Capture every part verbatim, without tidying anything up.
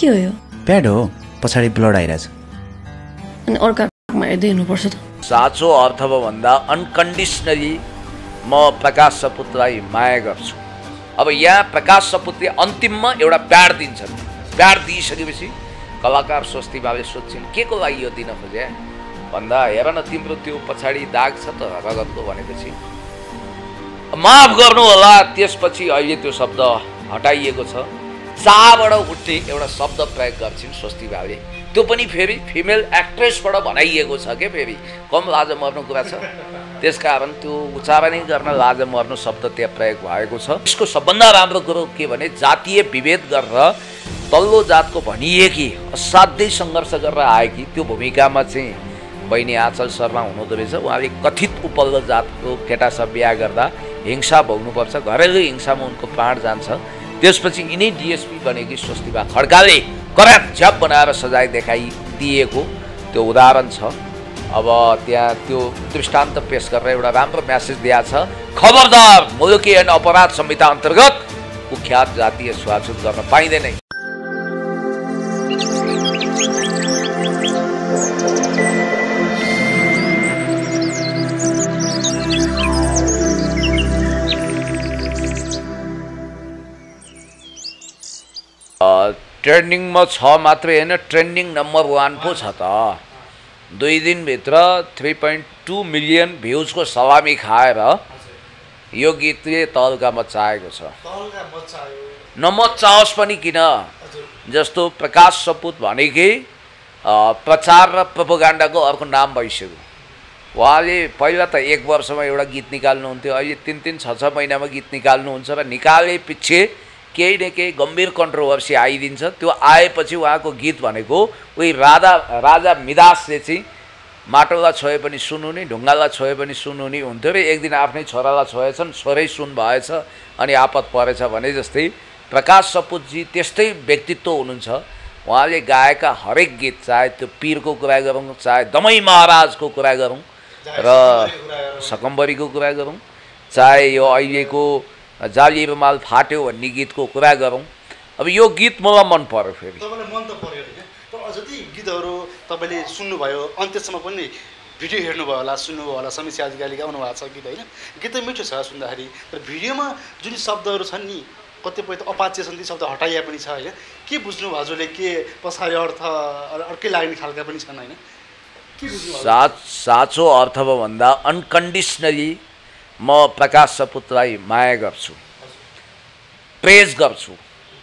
के हो यो? प्याड हो, पछाडी ब्लड आइराछ। अनि अर्का मा हेर्दै हिँड्नु पर्छ त। साचो अर्थ भन्दा अनकन्डिसनली म प्रकाश सपुतलाई माया गर्छु। अब यहाँ प्रकाश सपुतले अन्तिममा एउटा प्याड दिन्छन्। प्याड दिइसकेपछि कलाकार स्वस्तिमाले सोच्छन् के को लागि यो दिन खोजे भन्दा हेर न तिम्रो त्यो पछाडी दाग छ त रगतको भनेपछि माफ गर्नु होला। त्यसपछि अहिले त्यो शब्द हटाइएको छ। चाबाट उठ्ने एउटा शब्द प्रयोग गर्छिन् स्वस्तिमाले, त्यो पनि फेरि फिमेल एक्ट्रेसबाट बनाइएको छ के फेरि कम लाज मर्नु कुरा छ। त्यसकारण त्यो उच्चारण गर्न लाज मर्नु शब्द त्यहाँ प्रयोग भएको छ। यसको सबभन्दा राम्रो कुरो के भने जातीय विभेद गरेर तल्लो जातको भनिएकी असाध्यै सङ्घर्ष गरेर आएकी त्यो भूमिकामा चाहिँ बहिनी आचल शर्मा हुनुहुँदो रहेछ। उहाँले कथित उपल्लो जातको केटासँग बिहा गर्दा हिंसा भोग्नुपर्छ, घरेलु हिंसामा उनको प्राण जान्छ। त्यसपछि यिनै डिएसपी बनेकी स्वस्तिमा खड्काले करात झ्याप बनाएर सजाय देखाइदिएको त्यो उदाहरण छ। अब त्यहाँ त्यो दृष्टान्त पेश गरेर एउटा राम्रो म्यासेज दिएको छ। खबरदार, मुलुकी ऐन अपराध संहिता अन्तर्गत कुख्यात जातीय छुवाछुत गर्न पाइँदैन। ट्रेंडिंग में छ मात्र हैन, ट्रेंडिंग नंबर वन पो छ त। दुई दिन भित्र three point two million views को सलामी खाएर यो गीतले तलका मचाएको छ। तलका मचायो न मचाओस् पनि किन, जस्तो प्रकाश सपुत भनेकी प्रचार र प्रोपोगण्डाको अर्को नाम भइसक्यो। उहाँले पहिला त एक वर्षमा एउटा गीत निकाल्नुहुन्थ्यो, अहिले तीन तीन छ छ महिनामा गीत निकाल्नुहुन्छ र निकाले पछि केही न केही गम्भीर कन्ट्रोभर्सी आइदिन्छ। त्यो आएपछि उहाँको गीत भनेको उही राजा राजा मिदासले चाहिँ माटोलाई छोए पनि सुन हुने, ढुङ्गालाई छोए पनि सुन हुने हुन्थ्यो र एक दिन आफ्नै छोरालाई छोएछन्, छोरै सुन भएछ अनि आपत परेछ भने जस्तै प्रकाश सपुतजी त्यस्तै व्यक्तित्व हुनुहुन्छ। उहाँले गाएका हरेक गीत, चाहे त्यो पीरको कुरा गरौँ, चाहे दमाई महाराजको कुरा गरौँ र सकम्बरीको कुरा गरौँ, चाहे यो अहिलेको जाली रुमाल फाट्यो भन्ने गीतको कुरा गरौँ। अब यो गीत मलाई मन पर्यो। फेरि तपाईँलाई मन त पर्यो हैन, तर अझ ती गीतहरू तपाईँले सुन्नुभयो, अन्त्यसम्म पनि भिडियो हेर्नुभयो होला, सुन्नुभयो होला। समीक्षा अधिकारीले गाउनु भएको छ गीत हैन, गीत त मिठो छ सुन्दाखेरि, तर भिडियोमा जुन शब्दहरू छन् नि कतिपय त अपाच्य छन्, ती शब्द हटाइया पनि छ हैन। के बुझ्नु हजुरले के पछाडी अर्थ अर्कै लाग्ने खालका पनि छन् हैन? के बुझ्नु साँचो अर्थ भन्दा अनकन्डिसनली म प्रकाश सपुतलाई माया गर्छु, प्रेज गर्छु,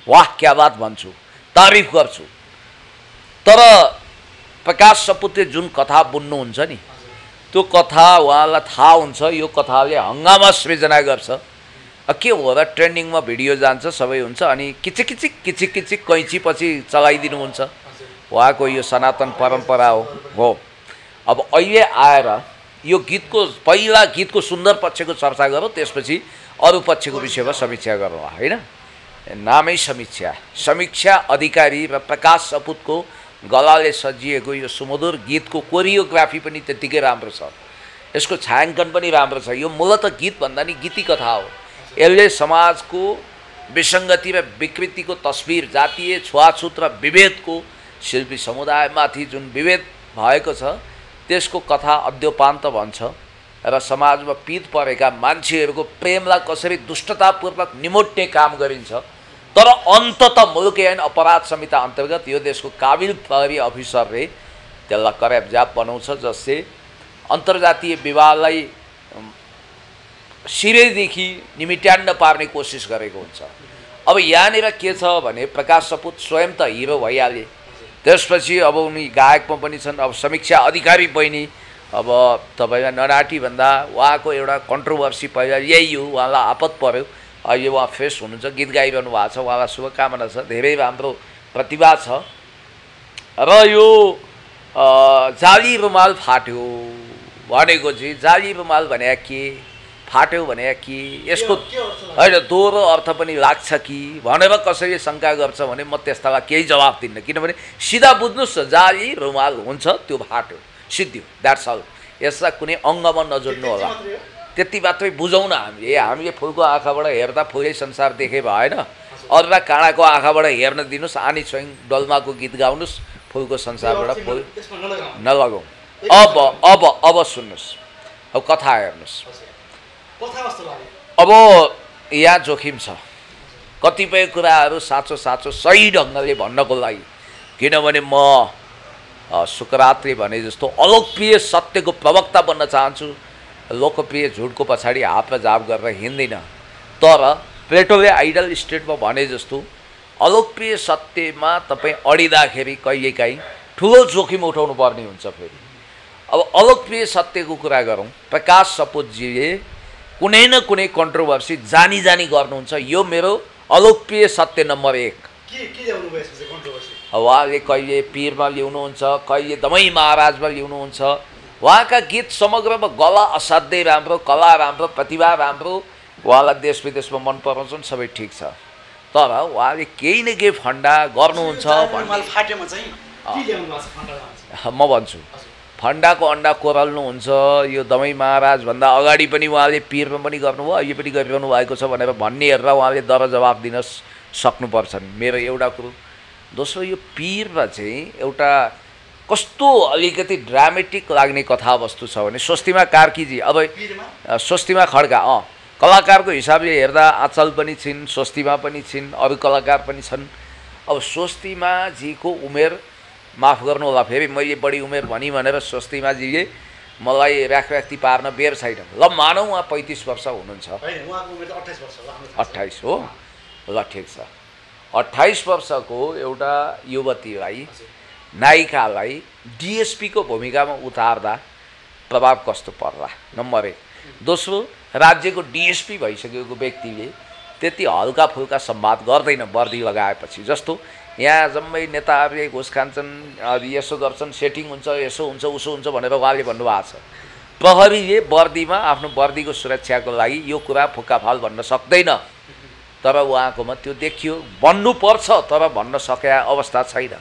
वाह क्या बात भन्छु, तारिफ गर्छु। तर प्रकाश सपुतले जुन कथा बुन्नुहुन्छ नि त्यो कथा उहाँलाई थाहा हुन्छ यो कथाले हङ्गामा सृजना गर्छ। के हो र ट्रेन्डिङमा भिडियो जान्छ, सबै हुन्छ अनि किचिकिचिक किचिकिचिक कैँची पछि चलाइदिनुहुन्छ। उहाँको यो सनातन परम्परा हो। अब अहिले आएर यो गीतको पहिला गीतको सुन्दर पक्षको चर्चा गरौँ, त्यसपछि अरु पक्षको विषयमा समीक्षा गरौँ हैन। नामै समीक्षा, समीक्षा अधिकारी र प्रकाश सपुतको गलाले सजिएको यो सुमधुर गीतको कोरियोग्राफी पनि त्यतिकै राम्रो छ, यसको छायाङ्कन पनि राम्रो छ। यो मूलत गीत भन्दा नि गीति कथा हो। यसले समाजको विसङ्गति र विकृतिको तस्बिर, जातीय छुवाछुत र विभेदको शिल्पी समुदायमाथि जुन विभेद भएको छ त्यसको कथा अद्योपान्त भन्छ र समाजमा पीड परेका मान्छेहरूको प्रेमलाई कसरी दुष्टतापूर्वक निमोट्ने काम गरिन्छ। तर अन्ततः मुलुकी ऐन अपराध संहिता अन्तर्गत यो देशको काबिल प्रहरी अफिसरले त्यसलाई करेब्जाप बनाउँछ, जसले अन्तर्जातीय विवाहलाई सिरैदेखि निमिट्यान्न पार्ने कोसिस गरेको हुन्छ। अब यहाँनिर के छ भने प्रकाश सपुत स्वयं त हिरो भइहाले, त्यसपछि अब उनी गायकमा पनि छन्। अब समीक्षा अधिकारी बहिनी अब तपाईलाई नराटी भन्दा उहाँको एउटा कन्ट्रोभर्सी पहिला यही हो, उहाँलाई आपत पर्यो, अहिले उहाँ फेस हुनुहुन्छ, गीत गाइरहनु भएको छ, उहाँलाई शुभकामना छ, धेरै राम्रो प्रतिभा छ। र यो जाली रुमाल फाट्यो भनेको चाहिँ जाली रुमाल भने के, फाट्यो भने कि यसको होइन दोहोरो अर्थ पनि लाग्छ कि भनेर कसैले शङ्का गर्छ भने म त्यस्तालाई केही जवाफ दिन्न, किनभने सिधा बुझ्नुहोस् जाली रुमाल हुन्छ त्यो फाट्यो सिद्धियो, द्याट्स अल। यसलाई कुनै अङ्गमा नजोड्नु होला, त्यति मात्रै बुझौँ न हामीले। हामीले फुलको आँखाबाट हेर्दा फुलै संसार देखे भएन, अरुवा काँडाको आँखाबाट हेर्न दिनुस् अनि स्वयं डल्माको गीत गाउनुस् फुलको संसारबाट फुल नलगाउँ। अब अब अब सुन्नुस् अब कथा हेर्नुस्। अब यहाँ जोखिम छ कतिपय कुराहरू साँचो साँचो सही ढङ्गले भन्नको लागि, किनभने म शुक्रात्री भने जस्तो अलोकप्रिय सत्यको प्रवक्ता बन्न चाहन्छु, लोकप्रिय झुटको पछाडि हातमा जाप गरेर हिँड्दिनँ। तर प्लेटोले आइडल स्टेटमा भने जस्तो अलोकप्रिय सत्यमा तपाईँ अडिँदाखेरि कहिलेकाहीँ ठुलो जोखिम उठाउनु पर्ने हुन्छ। फेरि अब अलोकप्रिय सत्यको कुरा गरौँ, प्रकाश सपुतजीले कुनै न कुनै कन्ट्रोभर्सी जानी जानी गर्नुहुन्छ। यो मेरो अलोकप्रिय सत्य नम्बर एक। उहाँले कहिले पीरमा ल्याउनुहुन्छ, कहिले दमाई महाराजमा ल्याउनुहुन्छ। उहाँका गीत समग्रमा गला असाध्यै राम्रो, कला राम्रो, प्रतिभा राम्रो, उहाँलाई देश विदेशमा मन पराउँछन्, सबै ठिक छ। तर उहाँले केही न केही फन्डा गर्नुहुन्छ। म भन्छु फन्डाको अन्डा कोराल्नुहुन्छ। यो दमाई महाराजभन्दा अगाडि पनि उहाँले पीरमा पनि गर्नुभयो, अहिले पनि गरिरहनु भएको छ भनेर भन्ने हेरेर उहाँले दर जवाब दिन सक्नुपर्छ, मेरो एउटा कुरो। दोस्रो, यो पीरमा चाहिँ एउटा कस्तो अलिकति ड्रामेटिक लाग्ने कथावस्तु छ भने स्वस्तिमा कार्कीजी, अब स्वस्तिमा खड्का अँ कलाकारको हिसाबले हेर्दा आचल पनि छिन्, स्वस्तिमा पनि छिन्, अरू कलाकार पनि छन्। अब स्वस्तिमाजीको उमेर माफ गर्नु होला, फेरि मैले बढी उमेर भनी भनेर स्वस्तिमाजीले मलाई राखराख्ती पार्न बेर छैन। ल मानौँ उहाँ पैँतिस वर्ष हुनुहुन्छ, अट्ठाइस हो, ल ठिक छ। अट्ठाइस वर्षको एउटा युवतीलाई, नायिकालाई डिएसपीको भूमिकामा उतार्दा प्रभाव कस्तो पर्ला, नम्बर एक। दोस्रो, राज्यको डिएसपी भइसकेको व्यक्तिले त्यति हल्का फुल्का संवाद गर्दैन वर्दी लगाएपछि। जस्तो यहाँ जम्मै नेताहरूले घुस खान्छन्, यसो गर्छन्, सेटिङ हुन्छ, यसो हुन्छ, उसो हुन्छ भनेर उहाँले भन्नुभएको छ। प्रहरीले वर्दीमा आफ्नो वर्दीको सुरक्षाको लागि यो कुरा फुक्काफाल भन्न सक्दैन, तर उहाँकोमा त्यो देखियो, भन्नुपर्छ तर भन्न सकेका अवस्था छैन।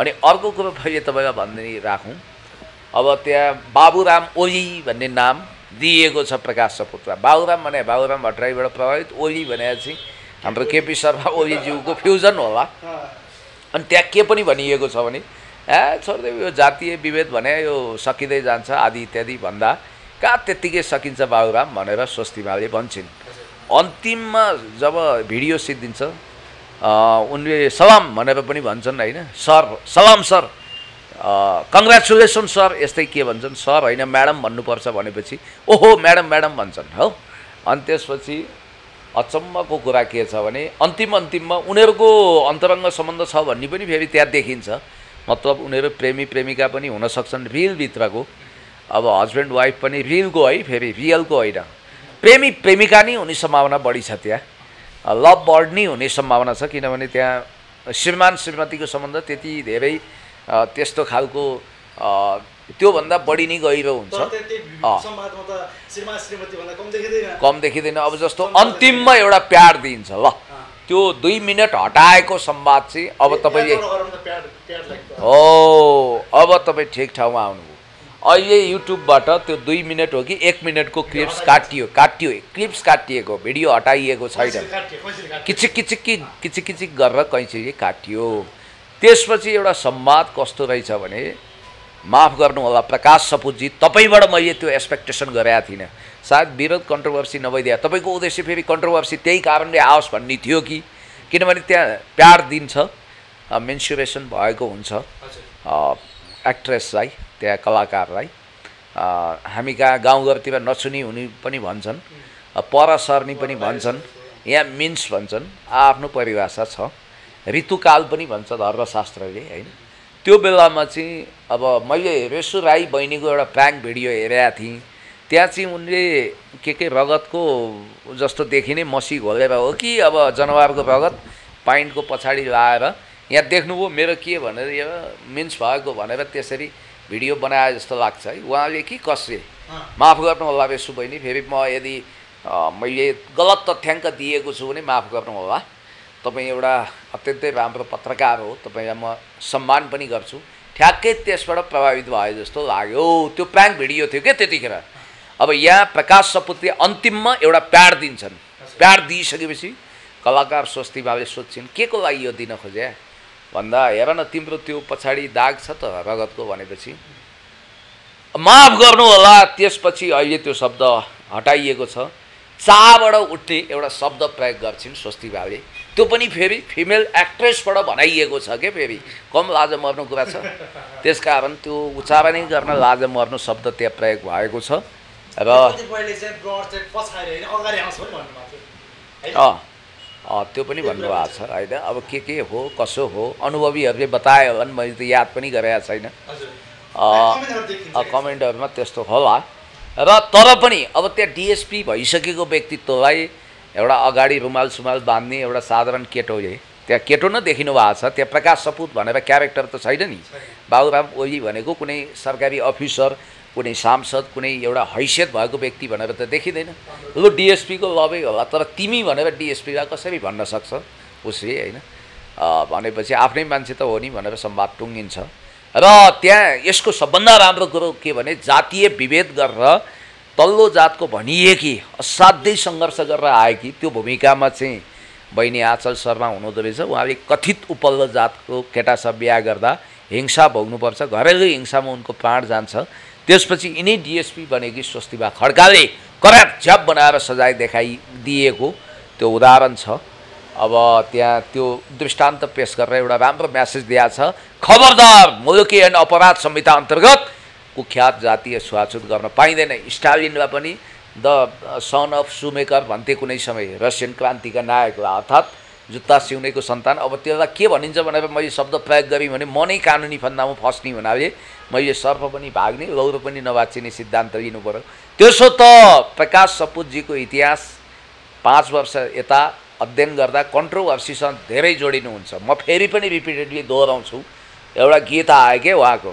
अनि अर्को कुरो मैले तपाईँलाई भनिदिने राखौँ, अब त्यहाँ बाबुराम ओली भन्ने नाम दिएको छ प्रकाश सपुतलाई। बाबुराम भने बाबुराम भट्टराईबाट प्रभावित, ओली भने चाहिँ हाम्रो केपी शर्मा ओलीज्यूको फ्युजन होला। अनि त्यहाँ के पनि भनिएको छ भने ए छोडिदेऊ यो जातीय विभेद भने यो सकिँदै जान्छ आदि इत्यादि भन्दा कहाँ त्यत्तिकै सकिन्छ बाबुराम भनेर स्वस्तिमाले भन्छन्। अन्तिममा जब भिडियो सिद्धिन्छ उनले सलाम भनेर पनि भन्छन्, होइन सर, सलाम सर, कङ्ग्रेचुलेसन सर, यस्तै के भन्छन्, सर होइन म्याडम भन्नुपर्छ भनेपछि ओहो म्याडम म्याडम भन्छन् हो। अनि त्यसपछि अचम्मको कुरा के छ भने अन्तिम अन्तिममा उनीहरूको अन्तरङ्ग सम्बन्ध छ भन्ने पनि फेरि त्यहाँ देखिन्छ। मतलब उनीहरू प्रेमी प्रेमिका पनि हुन सक्छन्, रियलभित्रको, अब हस्बेन्ड वाइफ पनि रियलको है, फेरि रियलको होइन प्रेमी प्रेमिका नै हुने सम्भावना बढी छ, त्यहाँ लभ बर्ड नै हुने सम्भावना छ। किनभने त्यहाँ श्रीमान श्रीमतीको सम्बन्ध त्यति धेरै त्यस्तो खालको त्योभन्दा बढी नै गहिरो हुन्छ, कम देखिँदैन। अब जस्तो अन्तिममा एउटा प्याड दिइन्छ, ल त्यो दुई मिनट हटाएको संवाद चाहिँ अब तपाईँले हो, अब तपाईँ ठिक ठाउँमा आउनुभयो। अहिले युट्युबबाट त्यो दुई मिनट हो कि एक मिनटको क्लिप्स काटियो, काटियो क्लिप्स काटिएको, भिडियो हटाइएको छैन, किचिक किचिक किचिक किचिक गरेर कैँचीले काटियो। त्यसपछि एउटा संवाद कस्तो रहेछ भने, माफ गर्नु होला प्रकाश सपुतजी, तपाईँबाट मैले त्यो एक्सपेक्टेसन गरेका थिइनँ, सायद विरोध कन्ट्रोभर्सी नभइदिए तपाईँको उद्देश्य फेरि कन्ट्रोभर्सी त्यही कारणले आओस् भन्ने थियो कि, किनभने त्यहाँ प्यार दिन्छ, मेन्सुरेसन भएको हुन्छ एक्ट्रेसलाई, त्यहाँ कलाकारलाई। हामी कहाँ गाउँघरतिर नसुनी हुने पनि भन्छन्, पर सर्नी पनि भन्छन्, यहाँ मिन्स भन्छन्, आफ्नो परिभाषा छ, ऋतुकाल पनि भन्छ धर्मशास्त्रले, होइन। त्यो बेलामा चाहिँ अब मैले रेसु राई बहिनीको एउटा प्राङ्क भिडियो हेरेका थिएँ, त्यहाँ चाहिँ उनले के के रगतको जस्तो देखिने मसी घोलेर हो कि अब जनावरको रगत पाइन्टको पछाडि लाएर यहाँ देख्नुभयो मेरो के भनेर यो मिन्स भएको भनेर त्यसरी भिडियो बनाए जस्तो लाग्छ है उहाँले कि कसले। माफ गर्नुहोला रेसु बहिनी, फेरि म यदि मैले गलत तथ्याङ्क दिएको छु भने माफ गर्नुहोला, तपाईँ एउटा अत्यन्तै राम्रो पत्रकार हो, तपाईँलाई म सम्मान पनि गर्छु। ठ्याक्कै त्यसबाट प्रभावित भयो जस्तो लाग्यो, त्यो प्राङ्क भिडियो थियो क्या त्यतिखेर। अब यहाँ प्रकाश सपुतले अन्तिममा एउटा प्याड दिन्छन्, प्याड दिइसकेपछि कलाकार स्वस्ति बाबुले सोध्छिन् के को लागि यो दिन खोजे भन्दा हेर न तिम्रो त्यो पछाडी दाग छ त रगतको भनेपछि माफ गर्नु होला। त्यसपछि अहिले त्यो शब्द हटाइएको छ। चाबाट उठ्ने एउटा शब्द प्रयोग गर्छिन् स्वस्ति बाबुले, त्यो पनि फेरि फिमेल एक्ट्रेसबाट भनाइएको छ के, फेरि कम लाज मर्नु कुरा छ। त्यसकारण त्यो उच्चारणै गर्न लाज मर्नु शब्द त्यहाँ प्रयोग भएको छ। र त्यो पनि भन्नुभएको छ हैन। अब के के हो कसो हो अनुभवीहरूले बताए होलान्, मैले त याद पनि गरेको छैन, कमेन्टहरुमा त्यस्तो होला। र तर पनि अब त्यहाँ डीएसपी भइसकेको व्यक्तित्वलाई एउटा अगाडि रुमाल सुमाल बाँध्ने एउटा साधारण केटोले, त्यहाँ केटो न देखिनु भएको छ, त्यहाँ प्रकाश सपुत भनेर क्यारेक्टर त छैन नि। बाबुराम ओली भनेको कुनै सरकारी अफिसर, कुनै सांसद, कुनै एउटा हैसियत भएको व्यक्ति भनेर त देखिदैन। लु डीएसपी को लबै होला, तर तिमी भनेर डीएसपीलाई कसरी भन्न सक्छ उसले हैन। भनेपछि आफ्नै मान्छे त हो नि भनेर संवाद टुङ्गिन्छ। र त्यहाँ यसको सबभन्दा राम्रो कुरो के भने जातीय विभेद गरेर तल्लो जातको भनिएकी असाध्यै संघर्ष गरेर आएकी त्यो भूमिकामा चाहिँ बहिनी आचल शर्मा हुनुहुँदो रहेछ। उहाँले कथित उपल्लो जातको केटासँग बिहा गर्दा हिंसा भोग्नुपर्छ, घरेलु हिंसामा उनको प्राण जान्छ। त्यसपछि यिनै डीएसपी बनेकी स्वस्तिमा खड्काले कराक झ्याप बनाएर सजाय देखाइदिएको त्यो उदाहरण छ। अब त्यहाँ त्यो दृष्टान्त पेश गरेर एउटा राम्रो म्यासेज दिएको छ, खबरदार मुलुकी ऐन अपराध संहिता अन्तर्गत कुख्यात जातीय छुवाछुत गर्न पाइँदैन। स्टालिनलाई पनि द सन अफ सुमेकर भन्थे कुनै समय, रसियन क्रान्तिका नायकलाई, अर्थात् जुत्ता सिउनेको सन्तान। अब त्यसलाई के भनिन्छ भनेर मैले शब्द प्रयोग गरेँ भने म नै कानुनी फन्दामा फस्ने हुनाले मैले सर्प पनि भाग्ने लौरो पनि नबाचिने सिद्धान्त लिनु पर्यो। त्यसो त प्रकाश सपुतजीको इतिहास पाँच वर्ष यता अध्ययन गर्दा कन्ट्रोभर्सीसँग धेरै जोडिनुहुन्छ। म फेरि पनि रिपिटेडली दोहोऱ्याउँछु, एउटा गीत आयो के उहाँको,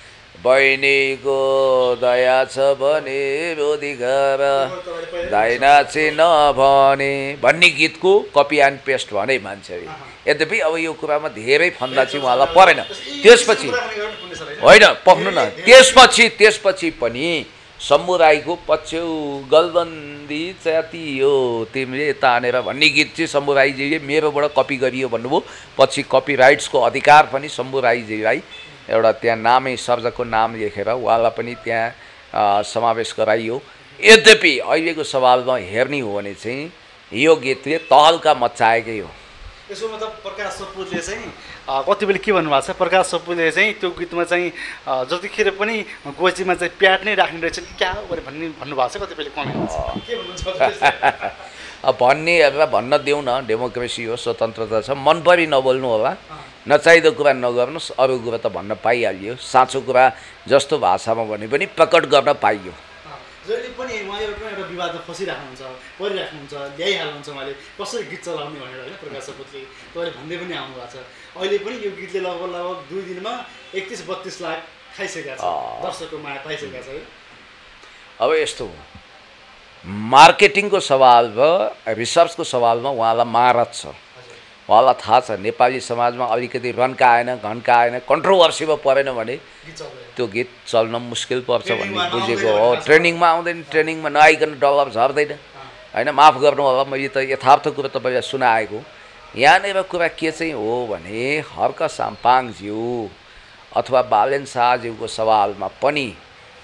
बहिनीको दया छ भने रोधिघर दाइना चाहिँ नभने भन्ने गीतको कपी एन्ड पेस्ट भने मान्छेले। यद्यपि अब यो कुरामा धेरै फन्दा चाहिँ उहाँलाई परेन। त्यसपछि होइन पक्नु न, त्यसपछि त्यसपछि पनि शम्भु राईको पछ्यौ गलबन्दी च्याति हो तिमीले तानेर भन्ने गीत चाहिँ शम्भु राईजीले मेरोबाट कपी गरियो भन्नुभयो। पछि कपी राइट्सको अधिकार पनि शम्भु राईजीलाई एउटा त्यहाँ नामै सर्जकको नाम लेखेर उहाँलाई पनि त्यहाँ समावेश गराइयो। यद्यपि अहिलेको सवालमा हेर्ने हो भने चाहिँ यो गीतले तहल्का मचाएकै हो। यसो मतलब प्रकाश सपुतले चाहिँ कतिबेला के भन्नुभएको छ, प्रकाश सपुतले चाहिँ त्यो गीतमा चाहिँ जतिखेर पनि गोजीमा चाहिँ प्याट नै राख्ने रहेछन् कि क्या हो भन्ने भन्नुभएको छ कतिबेला कमेन्ट के भन्नुहुन्छ भन्ने हेरेर भन्न देऊ न। डेमोक्रेसी हो, स्वतन्त्रता छ, मनपरी नबोल्नु होला, नचाहिँदो कुरा नगर्नुहोस्, अरू कुरा त भन्न पाइहालियो। साँचो कुरा जस्तो भाषामा भने पनि प्रकट गर्न पाइयो। जहिले पनि उहाँ एउटा एउटा विवादमा फसिराख्नुहुन्छ, परिराख्नुहुन्छ, ल्याइहाल्नुहुन्छ उहाँले कसरी गीत चलाउने भनेर होइन। प्रकाश सपुतले तपाईँले भन्दै पनि आउनु भएको छ, अहिले पनि यो गीतले लगभग लगभग दुई दिनमा एकतिस बत्तिस लाख खाइसकेको छ, दर्शकको माया पाइसकेको छ। अब यस्तो हो, मार्केटिङको सवाल र रिसर्चको सवालमा उहाँलाई महारत छ, उहाँलाई थाहा छ नेपाली समाजमा अलिकति रन्का आएन घन्का आएन कन्ट्रोभर्सीमा परेन भने त्यो गीत चल्न मुस्किल पर्छ भन्ने बुझेको हो। ट्रेनिङमा आउँदैन, ट्रेनिङमा नआइकन डलर झर्दैन होइन। माफ गर्नु होला, मैले त यथार्थ कुरो तपाईँलाई सुनाएको। यहाँनिर कुरा के चाहिँ हो भने हर्क साम्पाङज्यू अथवा बालेन शाहज्यूको सवालमा पनि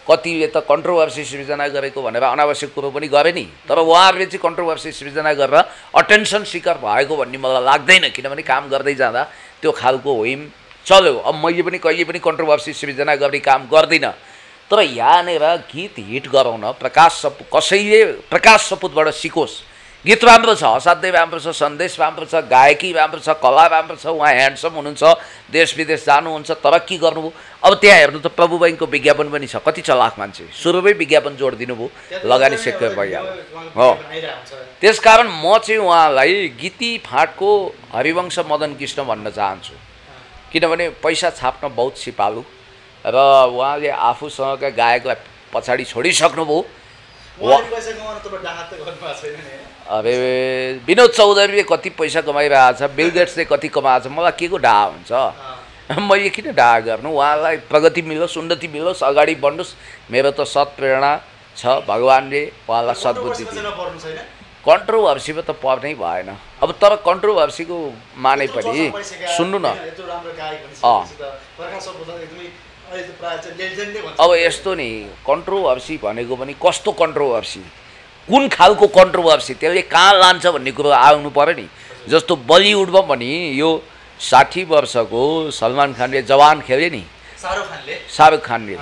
कतिले त कन्ट्रोभर्सी सृजना गरेको भनेर अनावश्यक कुरो पनि गरे नि, तर उहाँहरूले चाहिँ कन्ट्रोभर्सी सृजना गरेर अटेन्सन सिकर भएको भन्ने मलाई लाग्दैन। किनभने काम गर्दै जाँदा त्यो खालको होइन चल्यो। अब मैले पनि कहिले पनि कन्ट्रोभर्सी सृजना गर्ने काम गर्दिनँ, तर यहाँनिर गीत हिट गराउन प्रकाश सपु कसैले प्रकाश सपुतबाट सिकोस्। गीत राम्रो छ, असाध्यै राम्रो छ, सन्देश राम्रो छ, गायकी राम्रो छ, कला राम्रो छ, उहाँ ह्यान्डसम हुनुहुन्छ, देश विदेश जानुहुन्छ, तरक्की गर्नुभयो। अब त्यहाँ हेर्नु त प्रभु बैङ्कको विज्ञापन पनि छ, कति चलाख मान्छे सुरुमै विज्ञापन जोडिदिनु भयो, लगानी सेक्टर भइहाल्यो हो। त्यसकारण म चाहिँ उहाँलाई गीति फाँटको हरिवंश मदन कृष्ण भन्न चाहन्छु। किनभने पैसा छाप्न बहुत सिपालु र उहाँले आफूसँगका गायकलाई पछाडि छोडिसक्नुभयो। अबे विनोद चौधरीले कति पैसा कमाइरहेछ, बिल गेट्सले कति कमाएको छ, मलाई के को डाहा हुन्छ, मैले किन डाहा गर्नु। उहाँलाई प्रगति मिलोस्, उन्नति मिलोस्, अगाडि बढ्नुहोस्। मेरो त सत्प्रेरणा छ, भगवानले उहाँलाई सद्बुद्धि दिए। कन्ट्रोभर्सीमा त पर्नै भएन। अब तर कन्ट्रोभर्सीको माने पनि सुन्नु न। अब यस्तो नि कन्ट्रोभर्सी भनेको पनि कस्तो कन्ट्रोभर्सी, कुन खालको कन्ट्रोभर्सी, त्यसले कहाँ लान्छ भन्ने कुरो आउनु पर्यो नि। जस्तो बलिउडमा पनि यो साठी वर्षको सलमान खानले जवान खेल्यो नि, शाहरुख खानले।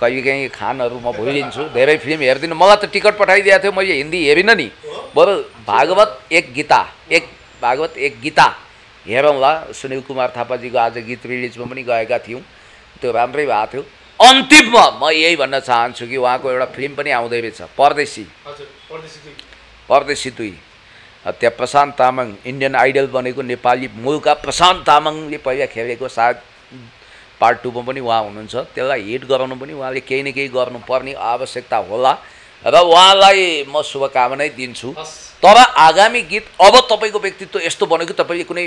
कहिलेकाहीँ खानहरू म भुलिन्छु, धेरै फिल्म हेर्दिनँ। मलाई त टिकट पठाइदिएको थियो, मैले हिन्दी हेरिनँ नि। बरु भागवत एक गीता एक भागवत एक गीता हेरौँला। सुनिल कुमार थापाजीको आज गीत रिलिजमा पनि गएका थियौँ, त्यो राम्रै भएको थियो। अन्तिममा म यही भन्न चाहन्छु कि उहाँको एउटा फिल्म पनि आउँदै रहेछ, परदेशी। परदेशी दुई। त्यहाँ प्रशान्त तामाङ इन्डियन आइडल बनेको नेपाली मूलका प्रशान्त तामाङले पहिला खेलेको, सायद पार्ट टूमा पनि उहाँ हुनुहुन्छ। त्यसलाई हिट गराउनु पनि उहाँले केही न केही गर्नुपर्ने आवश्यकता होला र उहाँलाई म शुभकामना दिन्छु। तर आगामी गीत अब तपाईँको व्यक्तित्व यस्तो बन्यो कि तपाईँले कुनै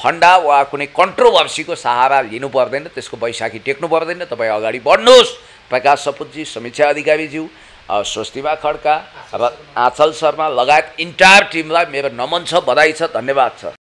फन्डा वा कुनै कन्ट्रोभर्सीको सहारा लिनु पर्दैन, त्यसको बैशाखी टेक्नु पर्दैन। तपाईँ अगाडि बढ्नुहोस्। प्रकाश सपुतजी, समीक्षा अधिकारीज्यू, स्वस्तिमा खड्का र आँचल शर्मा लगायत इन्टायर टिमलाई मेरो नमन छ, बधाई छ, धन्यवाद छ।